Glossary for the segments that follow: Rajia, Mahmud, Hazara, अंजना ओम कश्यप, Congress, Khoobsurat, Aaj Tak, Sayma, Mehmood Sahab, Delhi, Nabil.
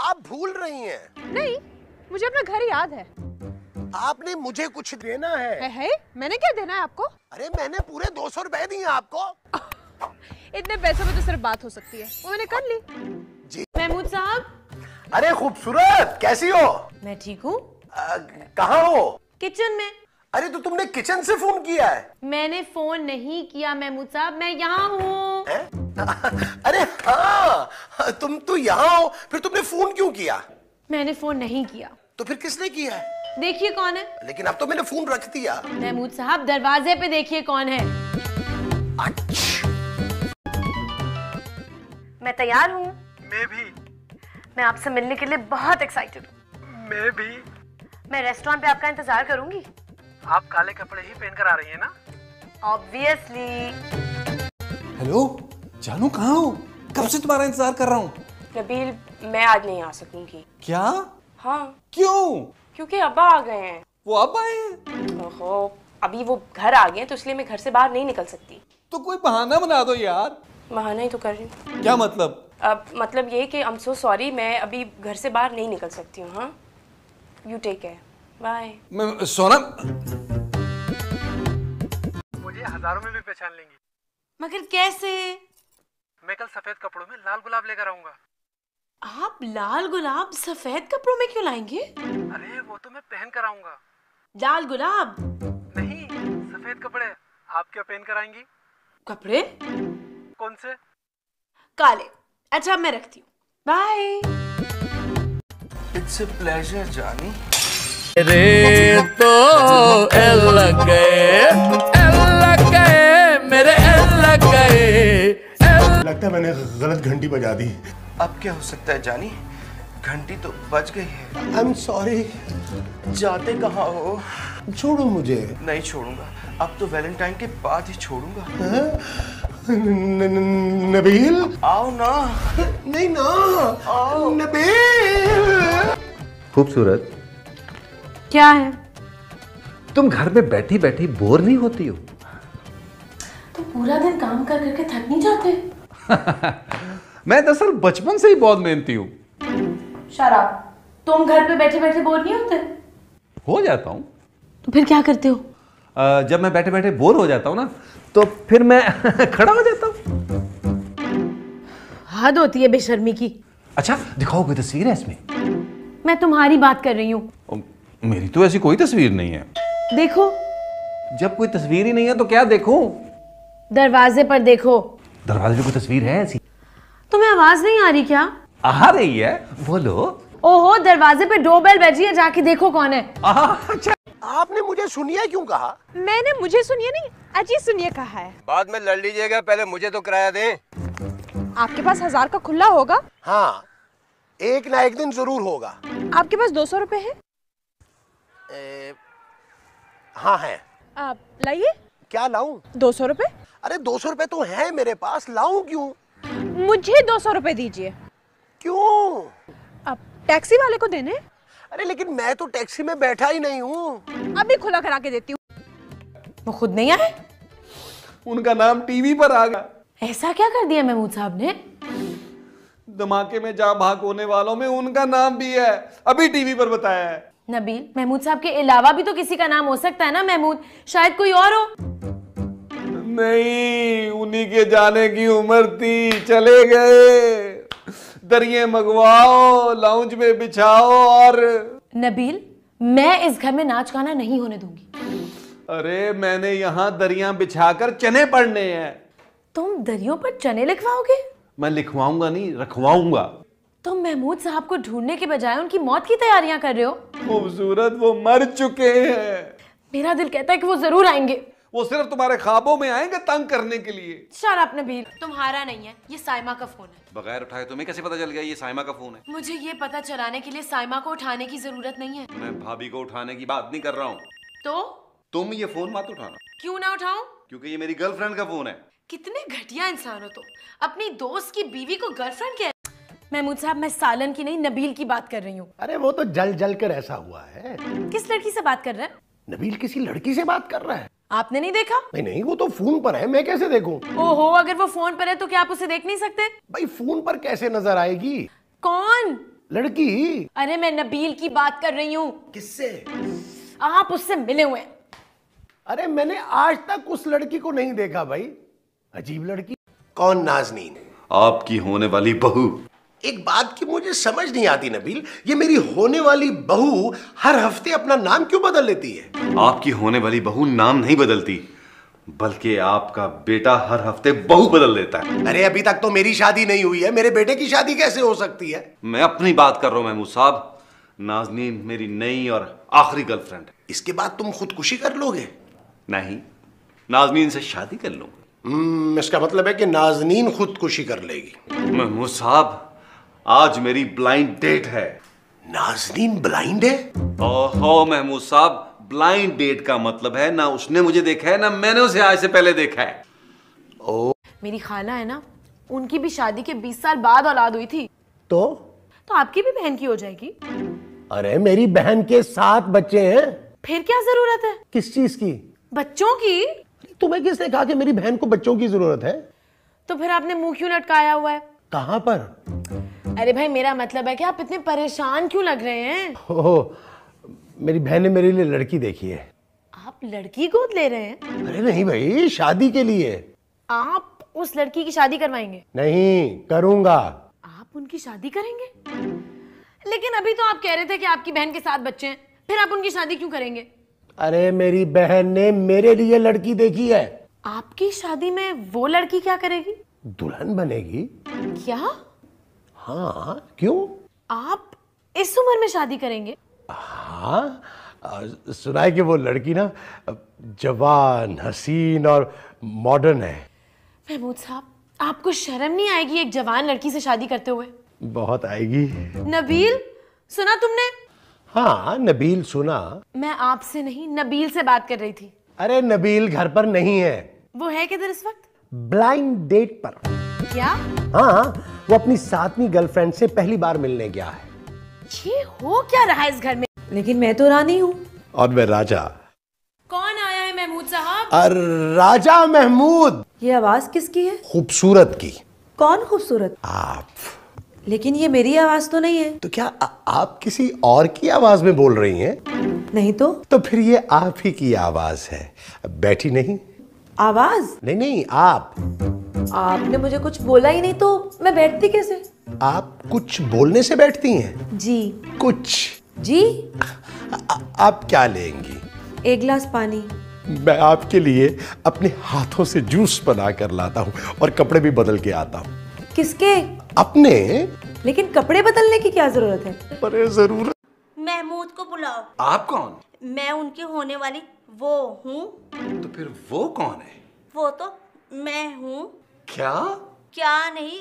आप भूल रही हैं। नहीं, मुझे अपना घर याद है। आपने मुझे कुछ देना है। है? मैंने क्या देना है आपको? अरे मैंने पूरे 200 रुपए दिए आपको। इतने पैसों में तो सिर्फ बात हो सकती है, वो मैंने कर ली। जी महमूद साहब। अरे खूबसूरत, कैसी हो? मैं ठीक हूँ। कहाँ हो? किचन में। अरे तो तुमने किचन से फोन किया है? मैंने फोन नहीं किया महमूद साहब, मैं यहाँ हूँ। अरे हाँ, तुम तो यहाँ हो, फिर तुमने फोन क्यों किया? मैंने फोन नहीं किया। तो फिर किसने किया है? देखिए कौन है। लेकिन अब तो मैंने फोन रख दिया। महमूद साहब दरवाजे पे देखिए कौन है। अच्छा। मैं तैयार हूँ। मैं भी। मैं आपसे मिलने के लिए बहुत एक्साइटेड हूँ। मैं भी। मैं रेस्टोरेंट पे आपका इंतजार करूंगी। आप काले कपड़े ही पहन कर आ रही है ना? ऑब्वियसली। हेलो जानू, कहाँ हो? कब से तुम्हारा इंतजार कर रहा हूँ। नबील, मैं आज नहीं आ सकूंगी। क्या? हाँ। क्यों? क्योंकि अब्बा आ गए हैं। वो अब आए हैं? ओहो, अभी वो घर आ गए हैं तो इसलिए मैं घर से बाहर नहीं निकल सकती। तो कोई बहाना बना दो यार। बहाना ही तो कर रही हूँ। क्या मतलब? अब मतलब ये कि I'm so sorry, मैं अभी घर से बाहर नहीं निकल सकती हूँ। हाँ, you take care, bye. Sonam, मुझे हजारों में भी पहचान लेंगी। मगर कैसे? मैं कल सफेद कपड़ों में लाल गुलाब लेकर आऊंगा। आप लाल गुलाब सफेद कपड़ों में क्यों लाएंगे? अरे वो तो मैं पहन कर आऊंगा। लाल गुलाब? नहीं, सफेद कपड़े। आप क्या पहन कर आएंगी? कपड़े? कौन से? काले। अच्छा मैं रखती हूँ, बाय। इट्स अ प्लेजर जानी। मेरे तो लगता है मैंने गलत घंटी बजा दी। अब क्या हो सकता है जानी, घंटी तो बज गई है। I am sorry. जाते कहाँ हो? छोड़ो मुझे। नहीं छोड़ूंगा, अब तो वैलेंटाइन के बाद ही छोड़ूंगा। नबील आओ ना। नहीं ना, आओ नबील। खूबसूरत, क्या है? तुम घर में बैठी बैठी बोर नहीं होती हो? तो पूरा दिन काम कर करके थक नहीं जाते? मैं दरअसल बचपन से ही बहुत मेहनती हूँ। शराब, तुम घर पे बैठे बैठे बोर नहीं होते? हो जाता हूँ। तो फिर क्या करते हो? जब मैं बैठे बैठे बोर हो जाता हूँ ना, तो फिर मैं खड़ा हो जाता हूँ। हद होती है बेशर्मी की। अच्छा दिखाओ, कोई तस्वीर है इसमें? मैं तुम्हारी बात कर रही हूँ। मेरी तो ऐसी कोई तस्वीर नहीं है। देखो। जब कोई तस्वीर ही नहीं है तो क्या देखो? दरवाजे पर देखो। दरवाजे पर कोई तस्वीर है ऐसी? तुम्हें आवाज नहीं आ रही क्या? आ रही है, बोलो। ओहो, दरवाजे पे डोरबेल बजी है, जाके देखो कौन है। अच्छा, आपने मुझे सुनिए क्यों कहा? मैंने मुझे सुनिए नहीं, अजी सुनिए कहा है। बाद में लड़ लीजिएगा, पहले मुझे तो किराया दें। आपके पास 1000 का खुला होगा? हाँ, एक ना एक दिन जरूर होगा। आपके पास 200 रुपए है? हाँ है। आप लाइए। क्या लाऊं? 200 रुपए। अरे 200 रुपए तो है मेरे पास, लाऊं क्यों? मुझे 200 रुपए दीजिए। क्यों? अब टैक्सी वाले को देने? अरे लेकिन मैं तो टैक्सी में बैठा ही नहीं हूँ। अभी खुला करा के देती हूँ। वो खुद नहीं आए? उनका नाम टीवी पर आ गया। ऐसा क्या कर दिया महमूद साहब ने? धमाके में जा भाग होने वालों में उनका नाम भी है, अभी टीवी पर बताया है। नबील, महमूद साहब के अलावा भी तो किसी का नाम हो सकता है ना महमूद, शायद कोई और हो। नहीं, उन्हीं के जाने की उम्र थी, चले गए। दरिये मंगवाओ, लाउंज में बिछाओ। और नबील, मैं इस घर में नाच गाना नहीं होने दूंगी। अरे मैंने यहाँ दरिया बिछाकर चने पड़ने हैं। तुम दरियों पर चने लिखवाओगे? मैं लिखवाऊंगा नहीं, रखवाऊंगा। तुम तो महमूद साहब को ढूंढने के बजाय उनकी मौत की तैयारियां कर रहे हो। खूबसूरत, वो मर चुके हैं। मेरा दिल कहता है कि वो जरूर आएंगे। वो सिर्फ तुम्हारे ख्वाबों में आएंगे तंग करने के लिए। शान आपने भी। तुम्हारा नहीं है, ये सायमा का फोन है। बगैर उठाए तुम्हें कैसे पता चल गया ये सायमा का फोन है? मुझे ये पता चलाने के लिए सायमा को उठाने की जरूरत नहीं है। मैं भाभी को उठाने की बात नहीं कर रहा हूँ। तो तुम ये फोन मत उठाना। क्यों ना उठाऊं? क्योंकि ये मेरी गर्लफ्रेंड का फोन है। कितने घटिया इंसान हो तुम, अपनी दोस्त की बीवी को गर्लफ्रेंड के। महमूद साहब, मैं सालन की नहीं नबील की बात कर रही हूँ। अरे वो तो जल जल कर ऐसा हुआ है। किस लड़की से बात कर रहा है? नबील किसी लड़की से बात कर रहा है। आपने नहीं देखा? नहीं नहीं, वो तो फोन पर है, मैं कैसे देखूं? ओहो, अगर वो फोन पर है तो क्या आप उसे देख नहीं सकते? भाई फोन पर कैसे नजर आएगी? कौन? लड़की? अरे मैं नबील की बात कर रही हूँ। किससे? आप उससे मिले हुए? अरे मैंने आज तक उस लड़की को नहीं देखा भाई, अजीब लड़की। कौन? नाजनीन, आपकी होने वाली बहू। एक बात की मुझे समझ नहीं आती नबील, ये मेरी होने वाली बहू हर हफ्ते अपना नाम क्यों बदल लेती है? आपकी होने वाली बहू नाम नहीं बदलती, बल्कि आपका बेटा हर हफ्ते बहू बदल देता है। अरे अभी तक तो मेरी शादी नहीं हुई है, मेरे बेटे की शादी कैसे हो सकती है? मैं अपनी बात कर रहा हूँ महमूद साहब, नाजनीन मेरी नई और आखिरी गर्लफ्रेंड। इसके बाद तुम खुदकुशी कर लोगे? नहीं, नाजनीन से शादी कर लूंगा। इसका मतलब है कि नाजनीन खुदकुशी कर लेगी? महमूद साहब आज मेरी ब्लाइंड डेट है। नाजनीन ब्लाइंड है? ओहो महमूद साहब, ब्लाइंड डेट का मतलब है ना उसने मुझे देखा है ना मैंने उसे आज से पहले देखा है। ओ मेरी खाला है ना, उनकी भी शादी के 20 साल बाद औलाद हुई थी। तो आपकी भी बहन की हो जाएगी। अरे मेरी बहन के 7 बच्चे हैं। फिर क्या जरूरत है? किस चीज की? बच्चों की। तुम्हें किसने कहा कि मेरी बहन को बच्चों की जरूरत है? तो फिर आपने मुंह क्यों लटकाया हुआ है? कहाँ पर? अरे भाई मेरा मतलब है कि आप इतने परेशान क्यों लग रहे हैं? मेरी बहन ने मेरे लिए लड़की देखी है। आप लड़की गोद ले रहे हैं? अरे नहीं भाई, शादी के लिए। आप उस लड़की की शादी करवाएंगे? नहीं करूंगा। आप उनकी शादी करेंगे? लेकिन अभी तो आप कह रहे थे कि आपकी बहन के 7 बच्चे हैं, फिर आप उनकी शादी क्यों करेंगे? अरे मेरी बहन ने मेरे लिए लड़की देखी है। आपकी शादी में वो लड़की क्या करेगी? दुल्हन बनेगी। क्या? हाँ। क्यों? आप इस उम्र में शादी करेंगे? हाँ, सुना है कि वो लड़की ना जवान, हसीन और मॉडर्न है। महमूद साहब आपको शर्म नहीं आएगी एक जवान लड़की से शादी करते हुए? बहुत आएगी। नबील सुना तुमने? हाँ नबील सुना। मैं आपसे नहीं नबील से बात कर रही थी। अरे नबील घर पर नहीं है। वो है किधर इस वक्त? ब्लाइंड डेट पर। क्या? हाँ, वो अपनी 7वीं गर्लफ्रेंड से पहली बार मिलने गया है। ये हो क्या रहा है इस घर में? लेकिन मैं तो रानी हूँ। और मैं राजा। कौन आया है महमूद साहब? राजा महमूद। ये आवाज किसकी है? खूबसूरत की। कौन खूबसूरत? आप। लेकिन ये मेरी आवाज तो नहीं है। तो क्या आप किसी और की आवाज में बोल रही हैं? नहीं तो फिर ये आप ही की आवाज है। बैठी नहीं आवाज? नहीं आप। आपने मुझे कुछ बोला ही नहीं तो मैं बैठती कैसे? आप कुछ बोलने से बैठती हैं? जी कुछ। जी आप क्या लेंगी? एक गिलास पानी। मैं आपके लिए अपने हाथों से जूस बना कर लाता हूँ और कपड़े भी बदल के आता हूँ। किसके? अपने। लेकिन कपड़े बदलने की क्या जरूरत है? अरे जरूरत। महमूद को बुलाओ। आप कौन? मैं उनके होने वाली वो हूँ। तो फिर वो कौन है? वो तो मैं हूँ। क्या? क्या नहीं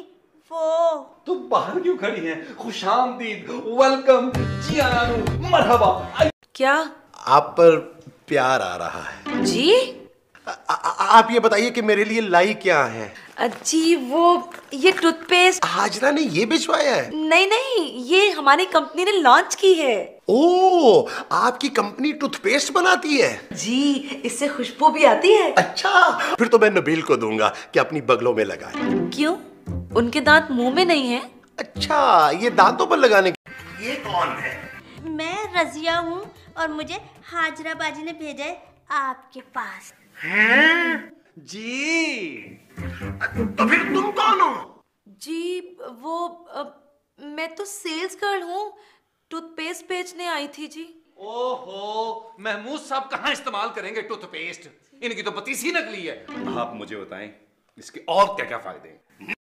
वो। तो बाहर क्यों खड़ी है? खुशामदीद, वेलकम, जी आनू, मरहबा। क्या? आप पर प्यार आ रहा है। जी? आप ये बताइए कि मेरे लिए लाई क्या है? जी वो ये टूथपेस्ट। हाजरा ने ये भिजवाया है? नहीं, ये हमारी कंपनी ने लॉन्च की है। ओ, आपकी कंपनी टूथपेस्ट बनाती है? जी, इससे खुशबू भी आती है। अच्छा, फिर तो मैं नबील को दूंगा कि अपनी बगलों में लगाए। क्यों? उनके दांत मुंह में नहीं है? अच्छा, ये दांतों पर लगाने के। ये कौन है? मैं रजिया हूँ और मुझे हाजरा बाजी ने भेजा है आपके पास। हैं? जी तो फिर तुम कौन हो? जी वो मैं तो सेल्स गर्ल हूँ, टूथपेस्ट बेचने आई थी। जी ओहो, महमूद साहब कहाँ इस्तेमाल करेंगे टूथपेस्ट, इनकी तो 25 ही नकली है। आप मुझे बताएं इसके और क्या क्या फायदे हैं?